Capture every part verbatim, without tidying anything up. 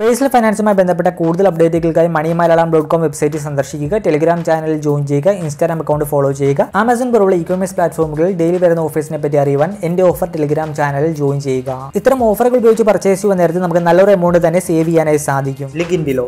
Personal ഫൈനാൻസുമായി ബന്ധപ്പെട്ട കൂടുതൽ അപ്ഡേറ്റുകൾക്കായി money Malayalam dot com website സന്ദർശിക്കുക, ടെലിഗ്രാം ചാനലിൽ ജോയിൻ ചെയ്യുക, ഇൻസ്റ്റാഗ്രാം അക്കൗണ്ട് ഫോളോ ചെയ്യുക. ആമസോൺ പോലുള്ള ഇ കൊമേഴ്സ് പ്ലാറ്റ്ഫോമുകളിൽ ഡെയിലി വരുന്ന ഓഫേഴ്സിനെ പറ്റി അറിയുവാൻ എൻ്റെ ഓഫർ ടെലിഗ്രാം ചാനലിൽ ജോയിൻ ചെയ്യുക. ഇത്തരം ഓഫറുകൾ ഉപയോഗിച്ച് പർച്ചേസ് ചെയ്യുന്ന നേരത്തെ നമുക്ക് നല്ലൊരു എമൗണ്ട് തന്നെ സേവ് ചെയ്യാനായി സാധിക്കും. Linkin below.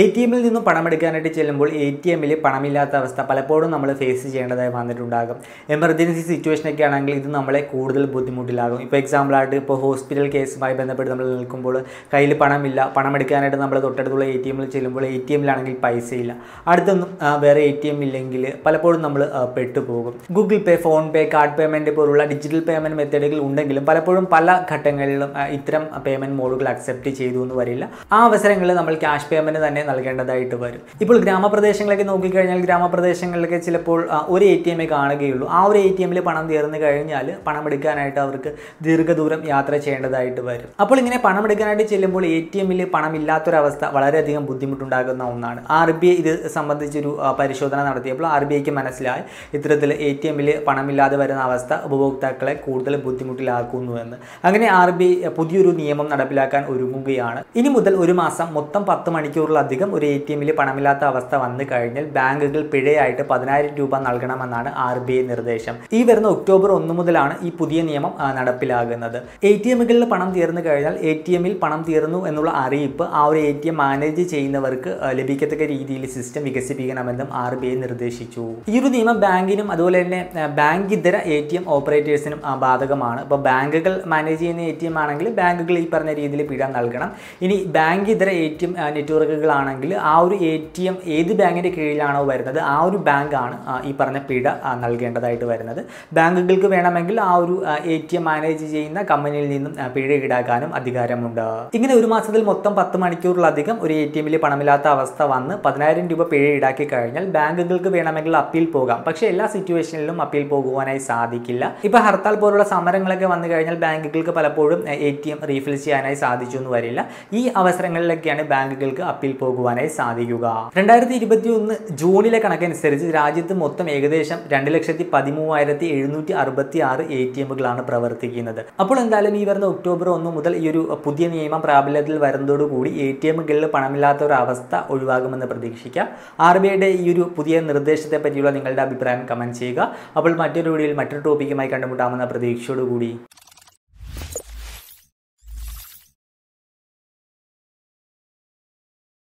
എ ടി എമ്മിൽ നിന്നും പണമെടുക്കാനായിട്ട് ചെല്ലുമ്പോൾ എ ടി എമ്മിൽ പണമില്ലാത്ത അവസ്ഥ പലപ്പോഴും നമ്മൾ ഫേസ് ചെയ്യേണ്ടതായി വന്നിട്ടുണ്ടാകും. എമർജൻസി സിറ്റുവേഷനൊക്കെ ആണെങ്കിൽ ഇത് നമ്മളെ കൂടുതൽ ബുദ്ധിമുട്ടിലാകും. ഇപ്പോൾ എക്സാമ്പിളായിട്ട് ഇപ്പോൾ ഹോസ്പിറ്റൽ കേസുമായി ബന്ധപ്പെട്ട് നമ്മൾ നിൽക്കുമ്പോൾ കയ്യിൽ പണമില്ല, പണമെടുക്കാനായിട്ട് നമ്മൾ തൊട്ടടുത്തുള്ള എ ടി എമ്മിൽ ചെല്ലുമ്പോൾ എ ടി എമ്മിലാണെങ്കിൽ പൈസയില്ല, അടുത്തൊന്നും വേറെ എ ടി എം ഇല്ലെങ്കിൽ പലപ്പോഴും നമ്മൾ പെട്ടുപോകും. Google pay, PhonePe, card payment പോലുള്ള ഡിജിറ്റൽ പേയ്മെൻറ്റ് മെത്തേഡുകൾ ഉണ്ടെങ്കിലും പലപ്പോഴും പല ഘട്ടങ്ങളിലും ഇത്തരം പേയ്മെൻറ്റ് മോഡുകൾ അക്സെപ്റ്റ് ചെയ്തു എന്ന് വരില്ല. ആ അവസരങ്ങളിൽ നമ്മൾ ക്യാഷ് പേയ്മെൻറ്റ് തന്നെ നൽകേണ്ടതായിട്ട് വരും. ഇപ്പോൾ ഗ്രാമപ്രദേശങ്ങളിലൊക്കെ നോക്കിക്കഴിഞ്ഞാൽ ഗ്രാമപ്രദേശങ്ങളിലൊക്കെ ചിലപ്പോൾ ഒരു എ ടി എമ്മേ കാണുകയുള്ളൂ. ആ ഒരു എ ടി എമ്മിൽ പണം തീർന്നു കഴിഞ്ഞാൽ പണമെടുക്കാനായിട്ട് അവർക്ക് ദീർഘദൂരം യാത്ര ചെയ്യേണ്ടതായിട്ട് വരും. അപ്പോൾ ഇങ്ങനെ പണമെടുക്കാനായിട്ട് ചെല്ലുമ്പോൾ എ ടി എമ്മിൽ പണമില്ലാത്തൊരവസ്ഥ വളരെയധികം ബുദ്ധിമുട്ടുണ്ടാകുന്ന ഒന്നാണ്. ആർ ബി ഐ ഇത് സംബന്ധിച്ചൊരു പരിശോധന നടത്തിയപ്പോൾ ആർ ബി ഐക്ക് മനസ്സിലായി ഇത്തരത്തിൽ എ ടി എമ്മിൽ പണമില്ലാതെ വരുന്ന അവസ്ഥ ഉപഭോക്താക്കളെ കൂടുതൽ ബുദ്ധിമുട്ടിലാക്കുന്നുവെന്ന്. അങ്ങനെ ആർ ബി ഐ പുതിയൊരു നിയമം നടപ്പിലാക്കാൻ ഒരുങ്ങുകയാണ്. ഇനി മുതൽ ഒരു മാസം മൊത്തം പത്ത് മണിക്കൂറിലധികം ഒരു എ ടി എമ്മിൽ പണമില്ലാത്ത അവസ്ഥ വന്നു കഴിഞ്ഞാൽ ബാങ്കുകൾ പിഴയായിട്ട് പതിനായിരം രൂപ നൽകണമെന്നാണ് ആർ ബി ഐ നിർദ്ദേശം. ഈ വരുന്ന ഒക്ടോബർ ഒന്ന് മുതലാണ് ഈ പുതിയ നിയമം നടപ്പിലാകുന്നത്. എ ടി എമ്മുകളിൽ പണം തീർന്നു കഴിഞ്ഞാൽ എ ടി എമ്മിൽ പണം തീർന്നു എന്നുള്ള അറിയിപ്പ് ആ ഒരു എ ടി എം മാനേജ് ചെയ്യുന്നവർക്ക് ലഭിക്കത്തക്ക രീതിയിൽ സിസ്റ്റം വികസിപ്പിക്കണമെന്നും ആർ ബി ഐ നിർദ്ദേശിച്ചു. ഈ ഒരു നിയമം ബാങ്കിനും അതുപോലെ തന്നെ ബാങ്ക് ഇതര എ ടി എം ഓപ്പറേറ്റേഴ്സിനും ബാധകമാണ്. ഇപ്പോൾ ബാങ്കുകൾ മാനേജ് ചെയ്യുന്ന എ ടി എം ആണെങ്കിൽ ബാങ്കുകൾ ഈ പറഞ്ഞ രീതിയിൽ പിഴ നൽകണം. ഇനി ബാങ്ക് ഇതര എ ടി എം നെറ്റ്വർക്കുകളാണ് െങ്കിൽ ആ ഒരു എ ടി എം ഏത് ബാങ്കിൻ്റെ കീഴിലാണോ വരുന്നത് ആ ഒരു ബാങ്കാണ് ഈ പറഞ്ഞ പിഴ നൽകേണ്ടതായിട്ട് വരുന്നത്. ബാങ്കുകൾക്ക് വേണമെങ്കിൽ ആ ഒരു എ ടി എം മാനേജ് ചെയ്യുന്ന കമ്പനിയിൽ നിന്നും പിഴ ഈടാക്കാനും അധികാരമുണ്ട്. ഇങ്ങനെ ഒരു മാസത്തിൽ മൊത്തം പത്ത് മണിക്കൂറിലധികം ഒരു എ ടി എമ്മിൽ പണമില്ലാത്ത അവസ്ഥ വന്ന് പതിനായിരം രൂപ പിഴ ഈടാക്കി കഴിഞ്ഞാൽ ബാങ്കുകൾക്ക് വേണമെങ്കിൽ അപ്പീൽ പോകാം. പക്ഷേ എല്ലാ സിറ്റുവേഷനിലും അപ്പീൽ പോകുവാനായി സാധിക്കില്ല. ഇപ്പോൾ ഹർത്താൽ പോലുള്ള സമരങ്ങളൊക്കെ വന്നു കഴിഞ്ഞാൽ ബാങ്കുകൾക്ക് പലപ്പോഴും എ ടി എം റീഫിൽ ചെയ്യാനായി സാധിച്ചു എന്ന് വരില്ല. ഈ അവസരങ്ങളിലൊക്കെയാണ് ബാങ്കുകൾക്ക് അപ്പീൽ പോകുന്നത് പോകുവാനായി സാധിക്കുക. രണ്ടായിരത്തി ഇരുപത്തി ഒന്ന് ജൂണിലെ കണക്കനുസരിച്ച് രാജ്യത്ത് മൊത്തം ഏകദേശം രണ്ട് ലക്ഷത്തി പതിമൂവായിരത്തി എഴുന്നൂറ്റി അറുപത്തി ആറ് എ ടി എമ്മുകളാണ് പ്രവർത്തിക്കുന്നത്. അപ്പോൾ എന്തായാലും ഈ വരുന്ന ഒക്ടോബർ ഒന്ന് മുതൽ ഈ ഒരു പുതിയ നിയമം പ്രാബല്യത്തിൽ വരുന്നതോടുകൂടി എ ടി എമ്മുകളിൽ പണമില്ലാത്ത ഒരു അവസ്ഥ ഒഴിവാകുമെന്ന് പ്രതീക്ഷിക്കാം. ആർ ബി ഐയുടെ ഈ ഒരു പുതിയ നിർദ്ദേശത്തെ പറ്റിയുള്ള നിങ്ങളുടെ അഭിപ്രായം കമന്റ് ചെയ്യുക. അപ്പോൾ മറ്റൊരു വീഡിയോയിൽ മറ്റൊരു ടോപ്പിക്കുമായി കണ്ടുമുട്ടാമെന്ന പ്രതീക്ഷയോടുകൂടി